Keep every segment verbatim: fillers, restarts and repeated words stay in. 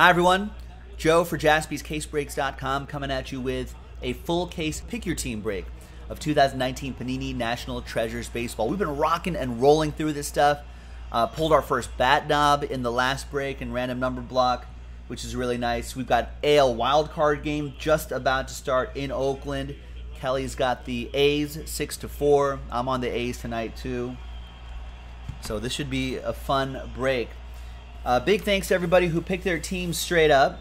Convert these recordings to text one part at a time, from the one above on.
Hi, everyone. Joe for Jaspys Case Breaks dot com coming at you with a full case pick your team break of two thousand nineteen Panini National Treasures Baseball. We've been rocking and rolling through this stuff. Uh, pulled our first bat knob in the last break and random number block, which is really nice. We've got A L wildcard game just about to start in Oakland. Kelly's got the A's six to four. I'm on the A's tonight too. So this should be a fun break. Uh, big thanks to everybody who picked their team straight up.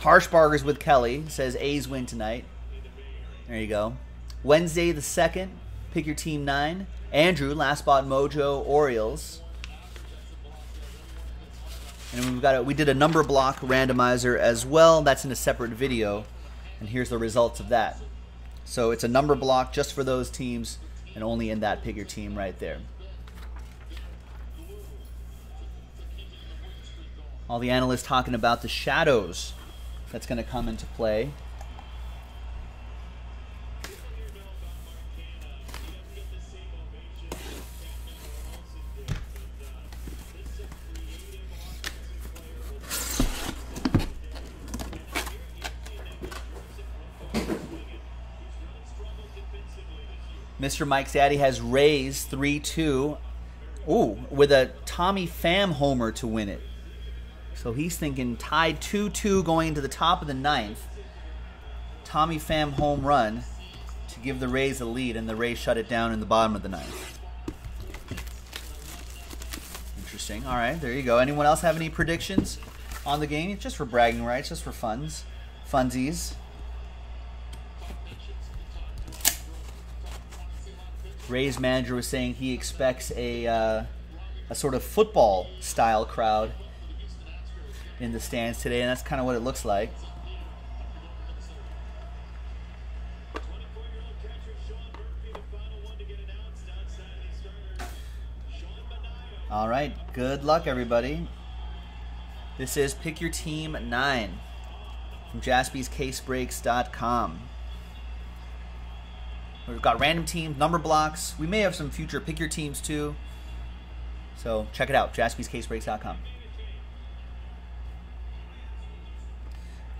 Harshbarger's with Kelly. Says A's win tonight. There you go. Wednesday the second. Pick your team nine. Andrew, Last Spot Mojo, Orioles. And we've got a, we did a number block randomizer as well. That's in a separate video. And here's the results of that. So it's a number block just for those teams and only in that pick your team right there. All the analysts talking about the shadows that's going to come into play. Mister Mike's Daddy has Rays three two. Ooh, with a Tommy Pham homer to win it. So he's thinking tied two two going into the top of the ninth. Tommy Pham home run to give the Rays a lead, and the Rays shut it down in the bottom of the ninth. Interesting. All right, there you go. Anyone else have any predictions on the game? Just for bragging rights, just for funs, funsies. Rays manager was saying he expects a, uh, a sort of football-style crowd in the stands today, and that's kind of what it looks like. All right, good luck, everybody. This is Pick Your Team nine from Jaspys Case Breaks dot com. We've got random teams, number blocks. We may have some future pick your teams too. So check it out, Jaspys Case Breaks dot com.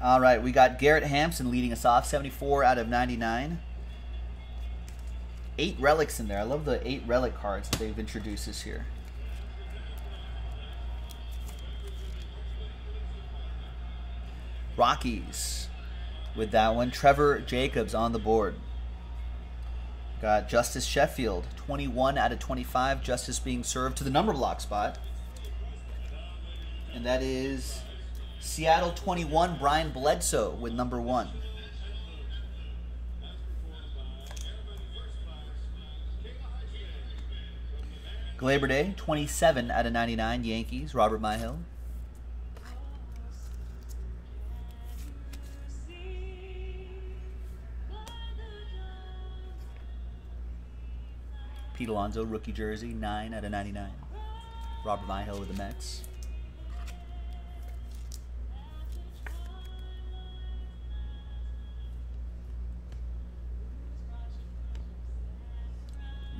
All right, we got Garrett Hampson leading us off, seventy-four out of ninety-nine. Eight relics in there. I love the eight relic cards that they've introduced this year. Rockies with that one. Trevor Jacobs on the board. Got Justice Sheffield, twenty-one out of twenty-five. Justice being served to the number block spot. And that is Seattle twenty-one, Brian Bledsoe with number one. Gleyber Day, twenty-seven out of ninety-nine, Yankees, Robert Myhill. Pete Alonzo, rookie jersey, nine out of ninety-nine. Robert Myhill with the Mets.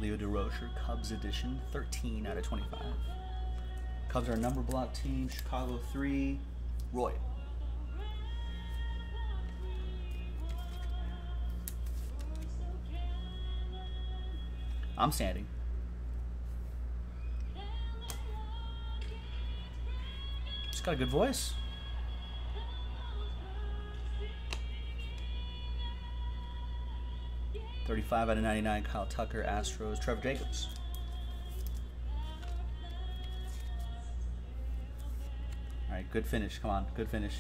Leo DeRocher, Cubs edition, thirteen out of twenty-five. Cubs are a number block team, Chicago three, Roy. I'm standing. She's got a good voice. thirty-five out of ninety-nine, Kyle Tucker, Astros, Trevor Jacobs. All right, good finish. Come on, good finish.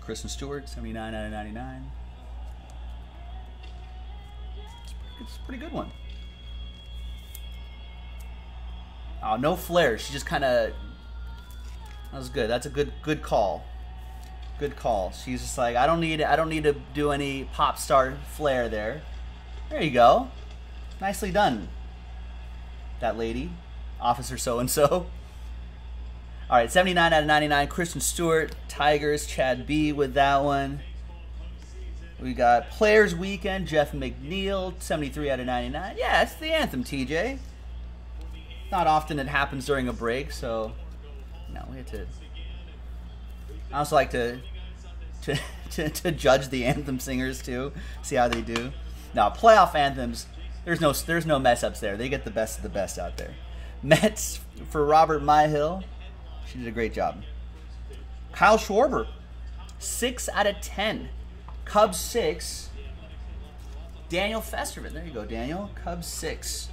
Kristen Stewart, seventy-nine out of ninety-nine. It's a pretty good one. Oh, no flares. She just kind of... That was good. That's a good good call. Good call. She's just like, I don't need I don't need to do any pop star flair there. There you go. Nicely done, that lady. Officer so-and-so. All right, seventy-nine out of ninety-nine, Kristen Stewart, Tigers, Chad B with that one. We got Players Weekend, Jeff McNeil, seventy-three out of ninety-nine. Yeah, it's the anthem, T J. Not often it happens during a break, so no, we have to. I also like to to, to to judge the anthem singers too, see how they do. Now, playoff anthems, there's no there's no mess ups there. They get the best of the best out there. Mets for Robert Myhill, she did a great job. Kyle Schwarber, six out of ten. Cubs six. Daniel Festerman, there you go, Daniel. Cubs six.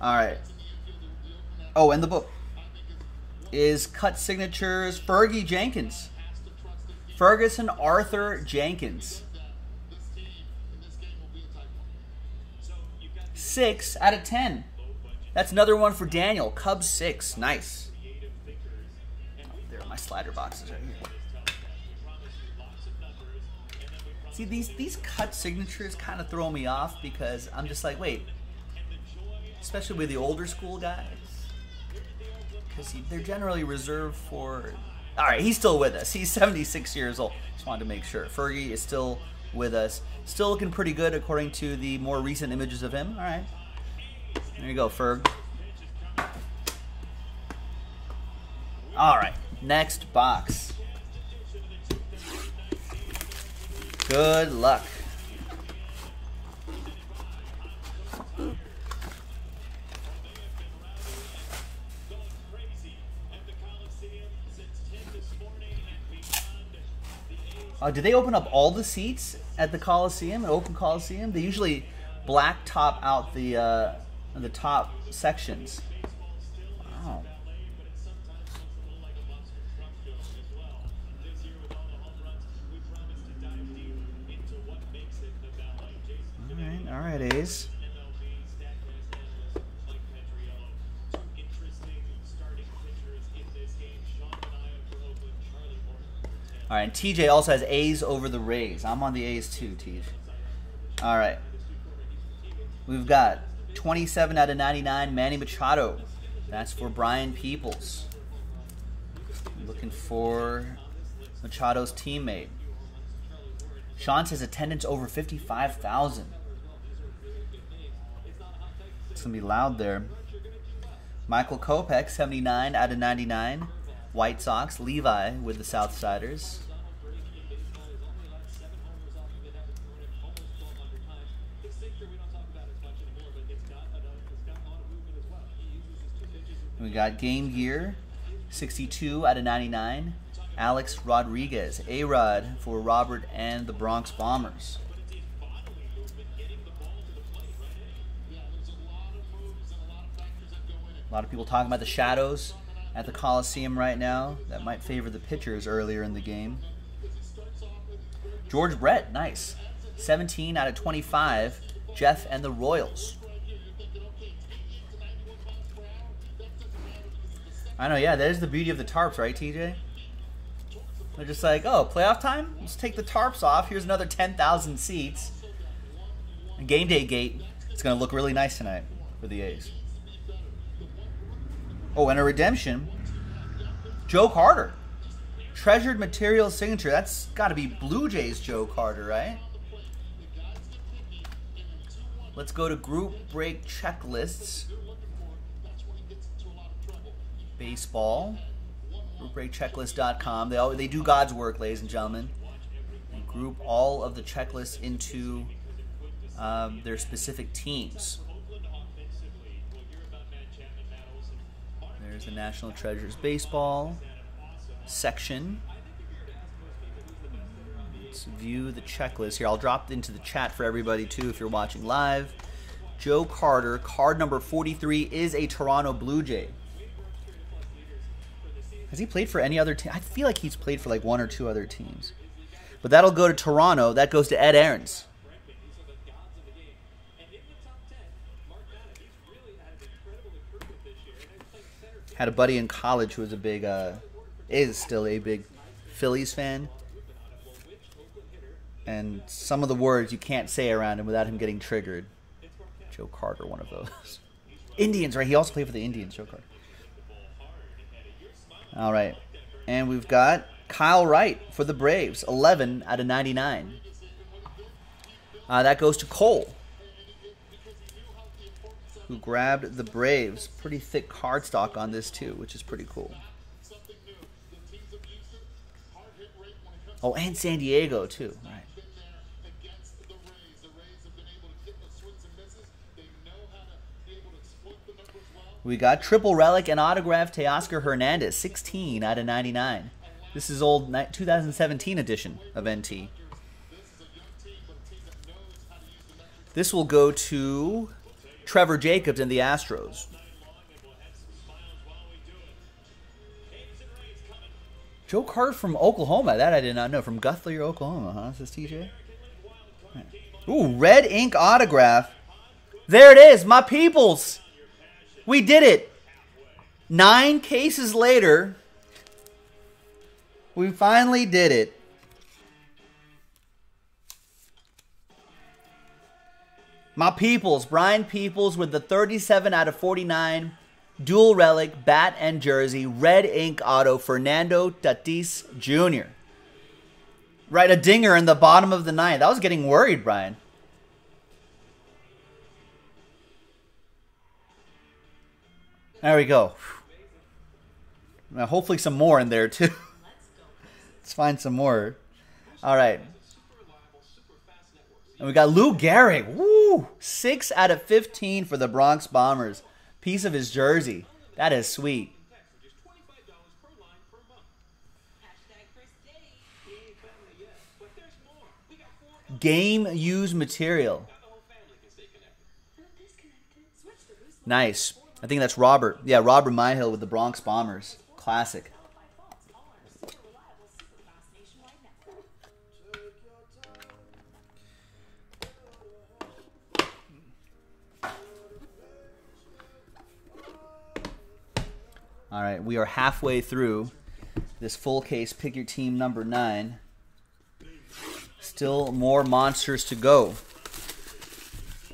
All right. Oh, and the book is Cut Signatures, Fergie Jenkins. Ferguson Arthur Jenkins. Six out of ten. That's another one for Daniel. Cubs six. Nice. Oh, there are my slider boxes right here. See, these, these cut signatures kind of throw me off because I'm just like, wait. Especially with the older school guys, because they're generally reserved for. All right, he's still with us. He's seventy-six years old. Just wanted to make sure. Fergie is still with us. Still looking pretty good according to the more recent images of him. All right, there you go, Ferg. All right, next box. Good luck. Uh, did they open up all the seats at the Coliseum, an open Coliseum? They usually black top out the uh, the top sections. Wow. All right, all right, A's. All right, and T J also has A's over the Rays. I'm on the A's too, T J. All right. We've got twenty-seven out of ninety-nine, Manny Machado. That's for Brian Peoples. Looking for Machado's teammate. Sean says attendance over fifty-five thousand. It's going to be loud there. Michael Kopech, seventy-nine out of ninety-nine. White Sox, Levi with the Southsiders. We got Game Gear, sixty-two out of ninety-nine. Alex Rodriguez, A-Rod for Robert and the Bronx Bombers. A lot of people talking about the shadows at the Coliseum right now. That might favor the pitchers earlier in the game. George Brett, nice. seventeen out of twenty-five, Jeff and the Royals. I know, yeah, that is the beauty of the tarps, right, T J? They're just like, oh, playoff time? Let's take the tarps off. Here's another ten thousand seats. And game day gate, it's going to look really nice tonight for the A's. Oh, and a redemption. Joe Carter. Treasured Material Signature. That's got to be Blue Jays Joe Carter, right? Let's go to Group Break Checklists. Baseball. group break checklist dot com. They, they do God's work, ladies and gentlemen. They group all of the checklists into um, their specific teams. There's the National Treasures Baseball section. Let's view the checklist here. I'll drop into the chat for everybody, too, if you're watching live. Joe Carter, card number forty-three, is a Toronto Blue Jay. Has he played for any other team? I feel like he's played for, like, one or two other teams. But that'll go to Toronto. That goes to Ed Ahrens. Had a buddy in college who was a big, uh, is still a big Phillies fan. And some of the words you can't say around him without him getting triggered. Joe Carter, one of those. Indians, right? He also played for the Indians, Joe Carter. All right. And we've got Kyle Wright for the Braves, eleven out of ninety-nine. Uh, that goes to Cole, who grabbed the Braves. Pretty thick cardstock on this, too, which is pretty cool. Oh, and San Diego, too. All right. We got triple relic and autograph Teoscar Hernandez, sixteen out of ninety-nine. This is old two thousand seventeen edition of N T. This will go to Trevor Jacobs and the Astros. Joe Carter from Oklahoma. That I did not know. From Guthrie, Oklahoma, huh? This is T J. Ooh, red ink autograph. There it is, my peoples. We did it. Nine cases later, we finally did it. My peoples, Brian Peoples with the thirty-seven out of forty-nine, dual relic, bat and jersey, red ink auto, Fernando Tatis Junior Right, a dinger in the bottom of the ninth. I was getting worried, Brian. There we go. Now, hopefully some more in there, too. Let's find some more. All right. And we got Lou Gehrig. Woo! six out of fifteen for the Bronx Bombers. Piece of his jersey. That is sweet. Game used material. Nice. I think that's Robert. Yeah, Robert Myhill with the Bronx Bombers. Classic. All right, we are halfway through this full case. Pick your team number nine. Still more monsters to go.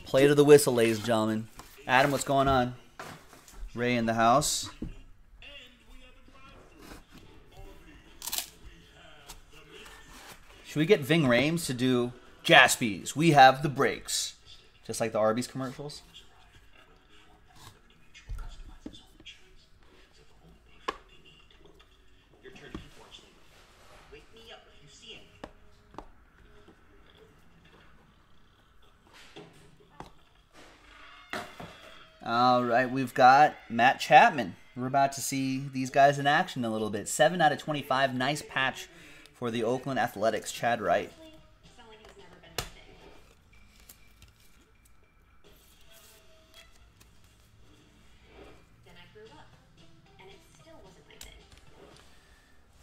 Play to the whistle, ladies and gentlemen. Adam, what's going on? Ray in the house. Should we get Ving Rhames to do Jaspys? We have the breaks, just like the Arby's commercials. All right, we've got Matt Chapman. We're about to see these guys in action a little bit. seven out of twenty-five, nice patch for the Oakland Athletics, Chad Wright.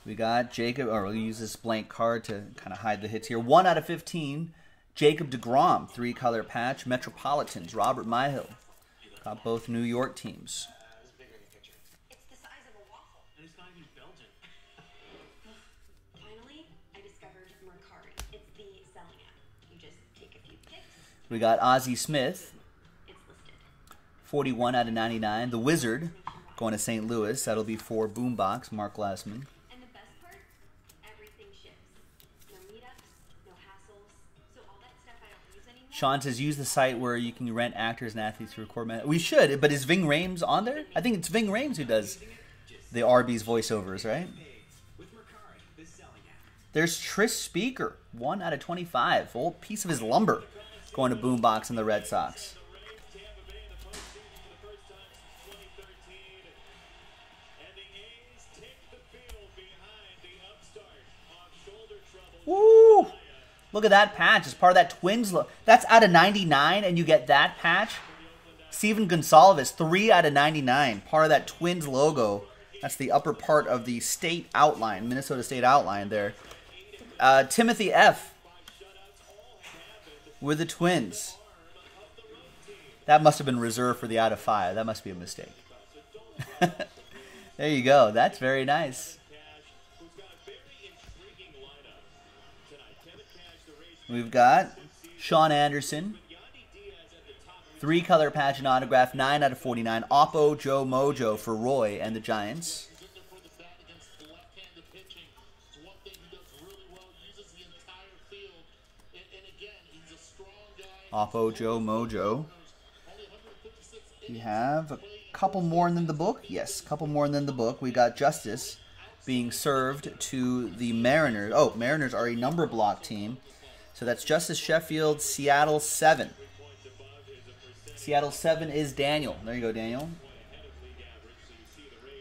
We got Jacob, or we'll use this blank card to kind of hide the hits here. one out of fifteen, Jacob DeGrom, three-color patch, Metropolitans, Robert Myhill. Got both New York teams. We got Ozzie Smith, forty-one out of ninety-nine. The Wizard going to Saint Louis. That'll be for Boombox, Mark Glassman. Sean says, use the site where you can rent actors and athletes to record. Man, we should, but is Ving Rhames on there? I think it's Ving Rhames who does the Arby's voiceovers, right? There's Tris Speaker, one out of twenty-five. Old piece of his lumber going to Boombox and the Red Sox. Woo! Look at that patch. It's part of that Twins look. That's out of ninety-nine, and you get that patch. Steven Gonsalves, three out of ninety-nine. Part of that Twins logo. That's the upper part of the state outline, Minnesota state outline there. Uh, Timothy F. with the Twins. That must have been reserved for the out of five. That must be a mistake. There you go. That's very nice. We've got Sean Anderson, three-color patch and autograph, nine out of forty-nine. Oppo Joe Mojo for Roy and the Giants. Oppo Joe Mojo. We have a couple more than the book. Yes, a couple more than the book. We got Justice being served to the Mariners. Oh, Mariners are a number block team. So that's Justice Sheffield, Seattle seven. Seattle seven is Daniel. There you go, Daniel.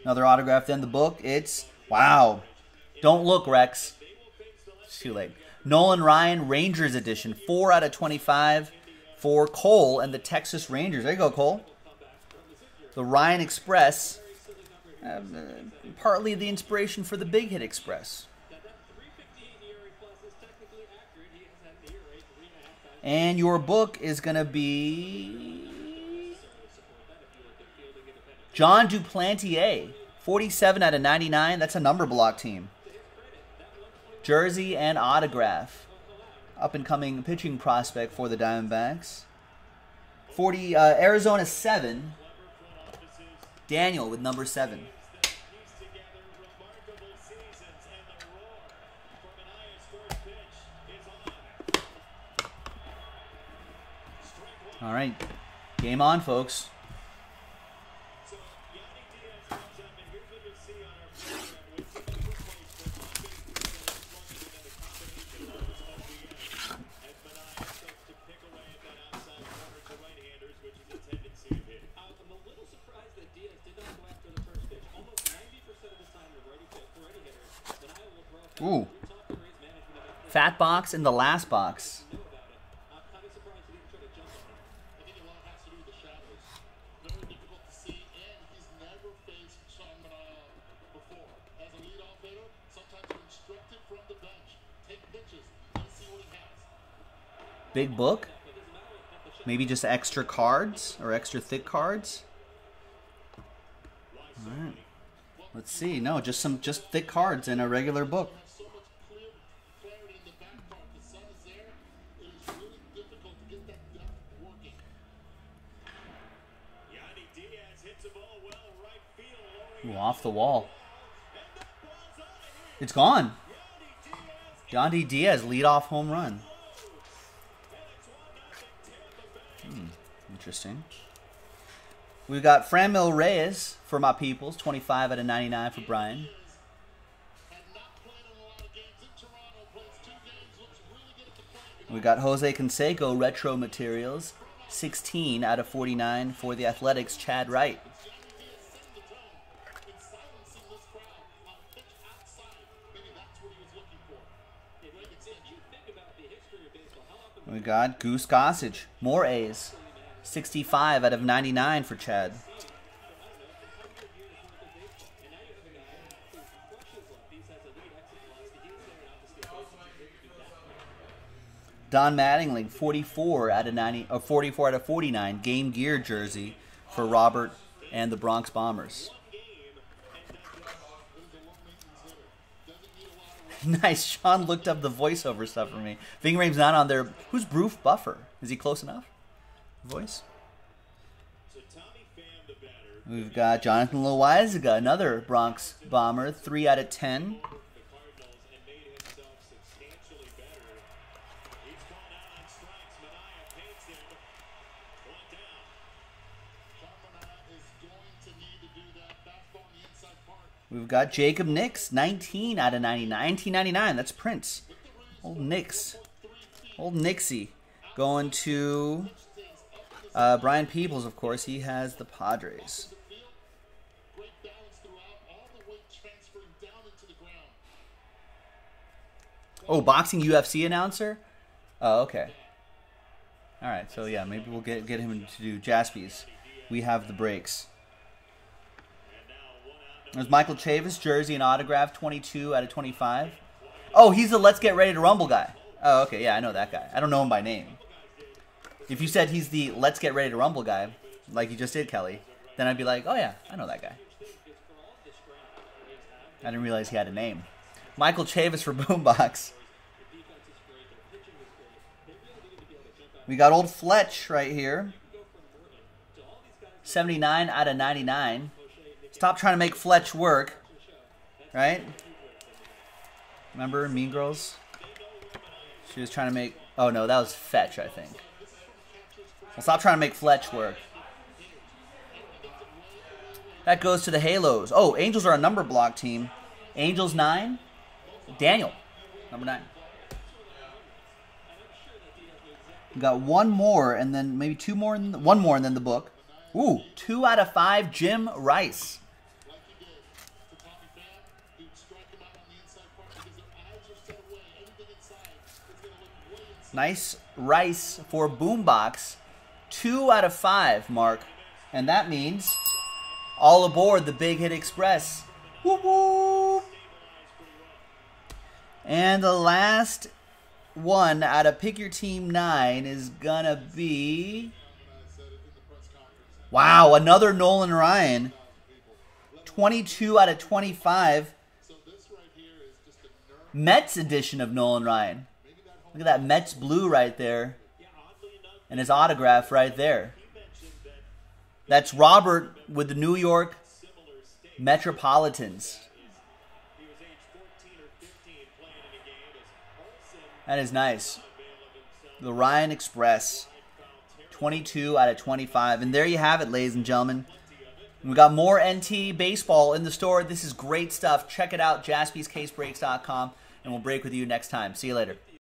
Another autograph then the book. It's, wow. Don't look, Rex. It's too late. Nolan Ryan, Rangers edition. four out of twenty-five for Cole and the Texas Rangers. There you go, Cole. The Ryan Express, uh, partly the inspiration for the Big Hit Express. And your book is going to be John Duplantier, forty-seven out of ninety-nine. That's a number block team. Jersey and autograph. Up-and-coming pitching prospect for the Diamondbacks. forty, uh, Arizona seven. Daniel with number seven. All right, game on, folks. Ooh, fat box in the last box. Big book? Maybe just extra cards or extra thick cards? All right. Let's see. No, just some just thick cards in a regular book. Ooh, off the wall. It's gone. Yandy Diaz, leadoff home run. Interesting. We've got Franmil Reyes for my peoples, twenty-five out of ninety-nine for Brian. We got Jose Canseco retro materials, sixteen out of forty-nine for the Athletics, Chad Wright. We got Goose Gossage, more A's. sixty-five out of ninety-nine for Chad. Don Mattingly, forty-four out of ninety, or forty-four out of forty-nine, Game Gear jersey for Robert and the Bronx Bombers. Nice. Sean looked up the voiceover stuff for me. Fingrame's not on there. Who's Bruce Buffer? Is he close enough? Voice. We've got Jonathan Loaisiga, another Bronx Bomber, three out of ten. We've got Jacob Nix, nineteen out of ninety-nine. nineteen ninety-nine. That's Prince. Old Nix, old Nixie, going to. Uh, Brian Peoples, of course, he has the Padres. Oh, boxing U F C announcer? Oh, okay. All right, so yeah, maybe we'll get get him to do Jaspys. We have the breaks. There's Michael Chavis, jersey and autograph, twenty-two out of twenty-five. Oh, he's the Let's Get Ready to Rumble guy. Oh, okay, yeah, I know that guy. I don't know him by name. If you said he's the Let's Get Ready to Rumble guy, like you just did, Kelly, then I'd be like, oh yeah, I know that guy. I didn't realize he had a name. Michael Chavis for Boombox. We got old Fletch right here. seventy-nine out of ninety-nine. Stop trying to make Fletch work, right? Remember Mean Girls? She was trying to make Oh, no, that was Fetch, I think. I'll stop trying to make Fletch work. That goes to the Halos. Oh, Angels are a number block team. Angels nine. Daniel, number nine. We got one more, and then maybe two more. In the, one more, and then the book. Ooh, two out of five, Jim Rice. Nice Rice for Boombox. Two out of five, Mark. And that means all aboard the Big Hit Express. Whoop, whoop. And the last one out of Pick Your Team nine is going to be... Wow, another Nolan Ryan. twenty-two out of twenty-five. Mets edition of Nolan Ryan. Look at that Mets blue right there. And his autograph right there. That's Robert with the New York Metropolitans. That is nice. The Ryan Express. twenty-two out of twenty-five. And there you have it, ladies and gentlemen. We got more N T baseball in the store. This is great stuff. Check it out, Jaspys Case Breaks dot com. And we'll break with you next time. See you later.